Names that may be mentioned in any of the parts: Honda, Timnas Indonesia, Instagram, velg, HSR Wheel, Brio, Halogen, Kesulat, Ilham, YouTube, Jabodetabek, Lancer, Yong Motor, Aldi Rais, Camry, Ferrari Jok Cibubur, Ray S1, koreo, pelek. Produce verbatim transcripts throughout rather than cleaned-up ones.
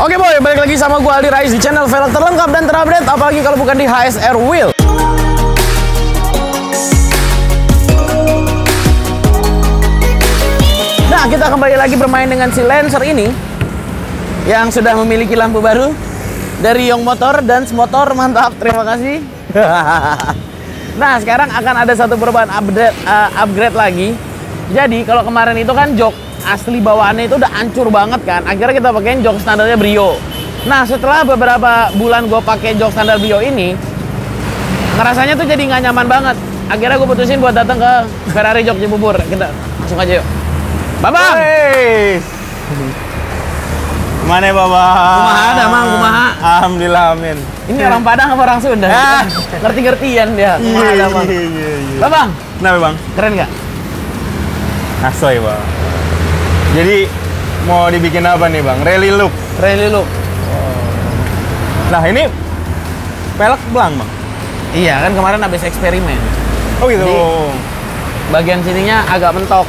Oke boy, balik lagi sama gue Aldi Rais di channel velg terlengkap dan terupdate, apalagi kalau bukan di H S R Wheel. Nah, kita kembali lagi bermain dengan si Lancer ini yang sudah memiliki lampu baru dari Yong Motor dan Semotor. Mantap, terima kasih. Nah, sekarang akan ada satu perubahan update, uh, upgrade lagi. Jadi kalau kemarin itu kan jok asli bawaannya itu udah hancur banget kan, akhirnya kita pakein jok standarnya Brio. Nah, setelah beberapa bulan gue pakai jok standar Brio ini, ngerasanya tuh jadi nggak nyaman banget. Akhirnya gue putusin buat datang ke Ferrari Jok Cibubur. Kita langsung aja yuk, Babang. Hey. Mana ya Babang? Kumaha ada Mang, kumaha? Alhamdulillah, amin. Ini orang Padang apa orang Sunda? Ah. Ngerti-ngertian dia. Kumaha ada Bang? Babang. Kenapa Bang? Keren nggak? Asoy Bang. Jadi mau dibikin apa nih Bang? Rally look. Rally look. Nah ini pelek belang Bang. Iya kan, kemarin habis eksperimen. Oh gitu. Jadi, bagian sininya agak mentok.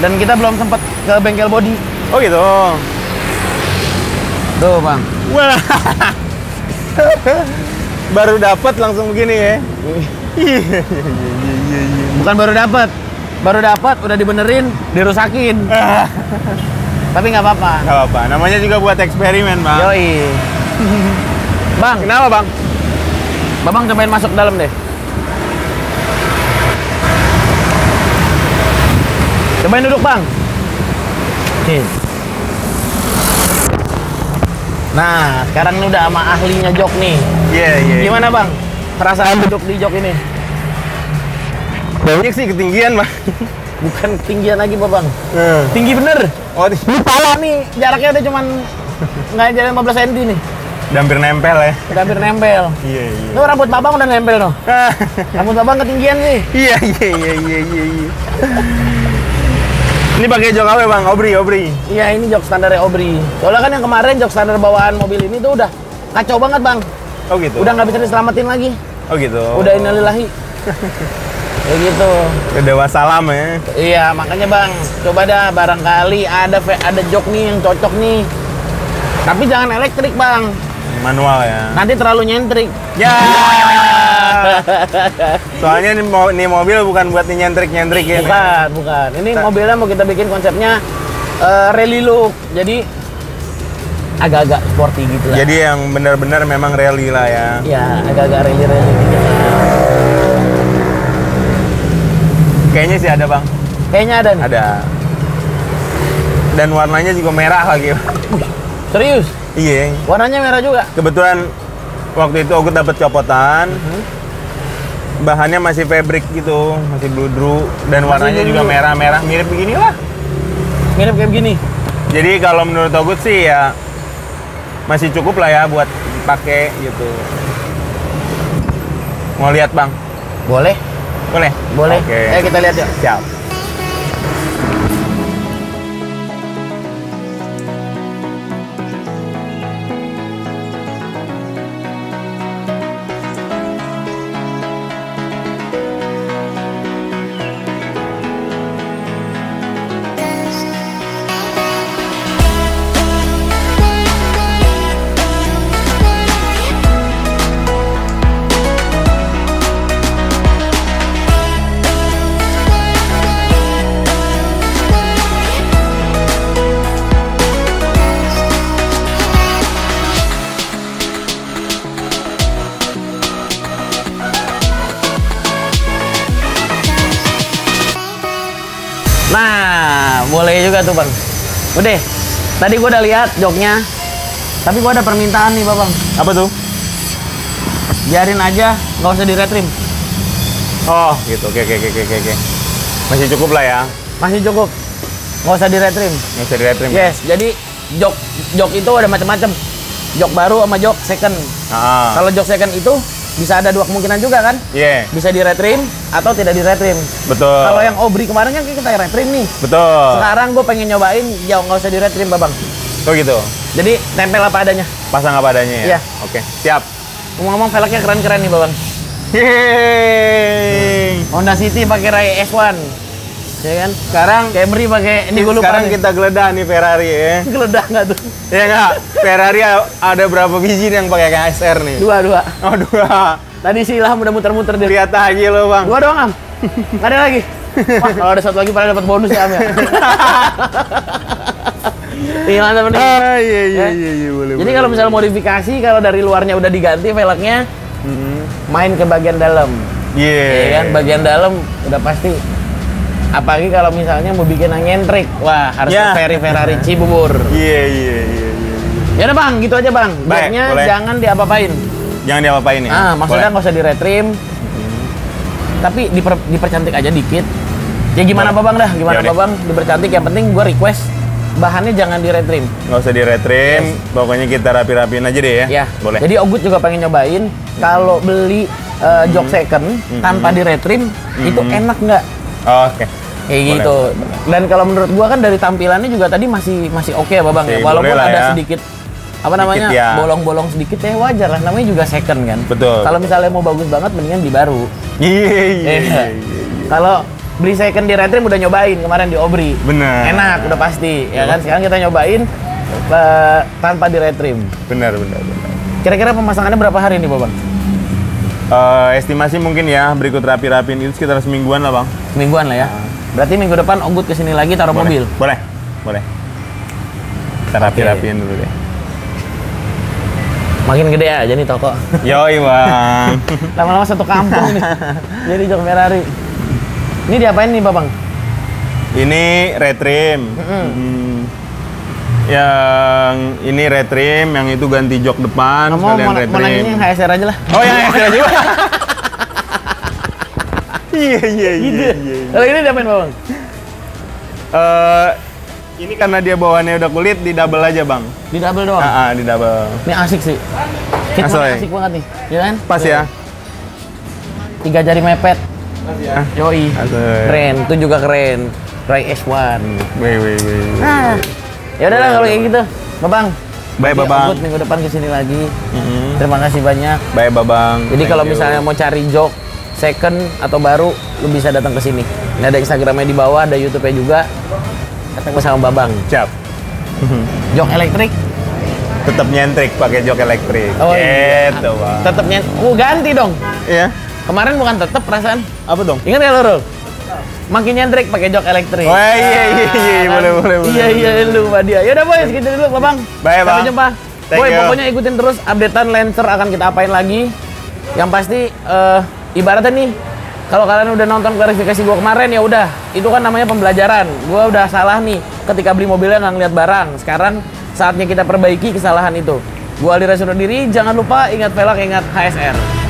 Dan kita belum sempat ke bengkel body. Oh gitu. Tuh Bang. Wah. Baru dapat langsung begini ya. Bukan baru dapat. Baru dapat, udah dibenerin, dirusakin. Tapi nggak apa-apa. Nggak apa-apa. Namanya juga buat eksperimen, Bang. Yoi. Bang, kenapa Bang? Babang cobain masuk dalam deh. Cobain duduk Bang. Nih. Nah, sekarang ini udah sama ahlinya jok nih. Iya yeah, iya. Yeah, gimana Bang? Perasaan duduk di jok ini? Banyak sih ketinggian Bang. Bukan ketinggian lagi Babang. Hmm. Tinggi bener. Oh, ini pala nih, jaraknya udah cuman nggak jadi lima belas sentimeter nih. Udah hampir nempel ya. Udah hampir nempel. Iya yeah, iya. Yeah. Tuh rambut Babang udah nempel noh. Rambut Babang ketinggian sih. Iya iya iya iya iya. Ini pakai jok apa Bang? Obri Obri. Iya, ini jok standarnya Obri. Soalnya kan yang kemarin jok standar bawaan mobil ini tuh udah kacau banget Bang. Oh gitu. Udah nggak bisa diselamatin lagi. Oh gitu. Udah innalillahi. Ya gitu. Dewa salam ya. Iya, makanya Bang, coba dah barangkali ada ada jok nih yang cocok nih. Tapi jangan elektrik Bang. Manual ya. Nanti terlalu nyentrik. Ya. Soalnya ini, mo ini mobil bukan buat nyentrik-nyentrik ya. Bukan, nih. bukan. Ini Ta mobilnya mau kita bikin konsepnya uh, rally look. Jadi agak-agak sporty gitu lah. Jadi yang benar-benar memang rally lah ya. Iya, agak-agak rally-rally gitu. Kayaknya sih ada Bang. Kayaknya ada nih. Ada. Dan warnanya juga merah lagi. Serius? Iya. Warnanya merah juga? Kebetulan waktu itu aku dapat copotan. Uh-huh. Bahannya masih fabric gitu, masih bludru. Dan masih warnanya bludru. Juga merah-merah, mirip beginilah. Mirip kayak begini? Jadi kalau menurut aku sih ya masih cukup lah ya buat pakai gitu. Mau lihat Bang? Boleh. Boleh? Boleh. Okay. Ayo kita lihat yuk. Siap. Nah, boleh juga tuh Bang. Udah, tadi gua udah lihat joknya. Tapi gua ada permintaan nih Bang. Apa tuh? Biarin aja, nggak usah diretrim. Oh, gitu. Oke, oke, oke, oke, oke. Masih cukup lah ya. Masih cukup. Nggak usah diretrim. Nggak usah diretrim. Yes, ya? Jadi jok jok itu ada macam-macam. Jok baru sama jok second. Ah. Kalau jok second itu bisa ada dua kemungkinan juga kan? Iya. Yeah. Bisa diretrim atau tidak diretrim. Betul. Kalau yang Obri kemarin kan kita retrim nih. Betul. Sekarang gue pengen nyobain jauh nggak usah diretrim Babang. Oh gitu. Jadi tempel apa adanya. Pasang apa adanya ya? Iya. Oke. Okay. Siap. Ngomong-ngomong velgnya keren-keren nih Babang. Yeay. Honda City pakai Ray S satu. ya kan? Sekarang Camry pakai ini, gue lupa. Sekarang nih, kita geledah nih Ferrari ya. Geledah nggak tuh? Ya nggak. Ferrari ada berapa biji yang pakai H S R nih? Dua, dua. Oh dua. Tadi si Ilham udah muter-muter dia. Lihat aja lo bang. Dua doang Am. Nggak ada lagi. Wah, kalau ada satu lagi pada dapat bonus ya Am ya. Iya, ah, iya, iya, iya, iya, boleh. Jadi kalau misalnya modifikasi, kalau dari luarnya udah diganti velgnya, mm-hmm. main ke bagian dalam. Iya. Yeah. Ya kan, bagian dalam udah pasti. Apalagi kalau misalnya mau bikin nyentrik, wah harus yeah. Ferrari Ferrari Cibubur. Iya, iya, iya, iya. Ya udah bang, gitu aja bang. Baiknya jangan diapa-apain. Jangan diapa-apain ya. Ah, maksudnya nggak usah diretrim. Mm-hmm. Tapi diper, dipercantik aja dikit. Ya gimana babang dah, gimana babang dipercantik. Yang penting gua request. Bahannya jangan diretrim. Nggak usah diretrim, yes. Pokoknya kita rapi-rapiin aja deh ya. Ya. Boleh. Jadi Ogut juga pengen nyobain, mm-hmm. kalau beli uh, mm-hmm. jok second mm-hmm. tanpa diretrim, mm-hmm. itu enak nggak? Oh, oke. Okay. Kayak boleh. Gitu. Dan kalau menurut gua kan dari tampilannya juga tadi masih masih oke okay, ya Babang. Okay, ya. Walaupun ada ya. sedikit apa namanya bolong-bolong sedikit ya, wajar lah, namanya juga second kan. Betul. Kalau misalnya mau bagus banget, mendingan di baru. Iya. Kalau beli second di retrim udah nyobain kemarin di Obri. Bener. Enak udah pasti ya, ya kan? Sekarang kita nyobain uh, tanpa di retrim. Bener, bener, bener. Kira-kira pemasangannya berapa hari nih Bang? Uh, estimasi mungkin ya, berikut rapi-rapin itu sekitar semingguan lah Bang. Semingguan lah ya. Berarti minggu depan Ogut kesini lagi taruh boleh. Mobil? Boleh, boleh. Kita rapi-rapiin okay. dulu deh. Makin gede aja nih toko. Yoi Bang. Lama-lama satu kampung nih. Jadi jok Ferrari. Ini diapain nih, Babang? Ini retrim. Mm-hmm. hmm. Yang ini retrim, yang itu ganti jok depan, Kamu sekalian retrim. Mau nanya yang H S R aja lah. Oh, yang H S R aja. Iya, iya, iya. Kalau ini diapain, Babang? Uh, ini karena dia bawaannya udah kulit, di double aja, Bang. Di double doang? Iya, di double. Ini asik sih. Kit asik banget nih, ya kan? Pas ya. Tiga jari mepet. Ya. Yoi, keren, itu juga keren. Ray S one. Wih, wih, wih. Nah, ya udahlah kalau kayak gitu, Babang. Bye, Babang. Ogut minggu depan kesini lagi. Mm-hmm. Terima kasih banyak. Bye, Babang. Jadi kalau misalnya mau cari jok second atau baru, lu bisa datang ke sini. Ini ada Instagramnya di bawah, ada YouTube-nya juga. Ketemu sama Babang. Siap. Jok elektrik. Tetap nyentrik pakai jok elektrik. Oh, iya. Gitu, Bang. Tetap nyentrik. Oh, ganti dong. Iya. Kemarin bukan tetep perasaan. Apa dong? Ingat ya Lurul? Makin nyentrik pakai jok elektrik. Oh iya iya iya kan? boleh boleh boleh. Iya iya lupa dia. Ya udah boys, gitu dulu Babang. Bye, Bang. Sampai jumpa. Thank Boy, you. Pokoknya ikutin terus updatean Lancer akan kita apain lagi. Yang pasti uh, ibaratnya nih kalau kalian udah nonton klarifikasi gua kemarin ya udah, itu kan namanya pembelajaran. Gua udah salah nih ketika beli mobilnya nggak ngeliat barang. Sekarang saatnya kita perbaiki kesalahan itu. Gua Aldi Rais undur diri, jangan lupa ingat velg, ingat H S R.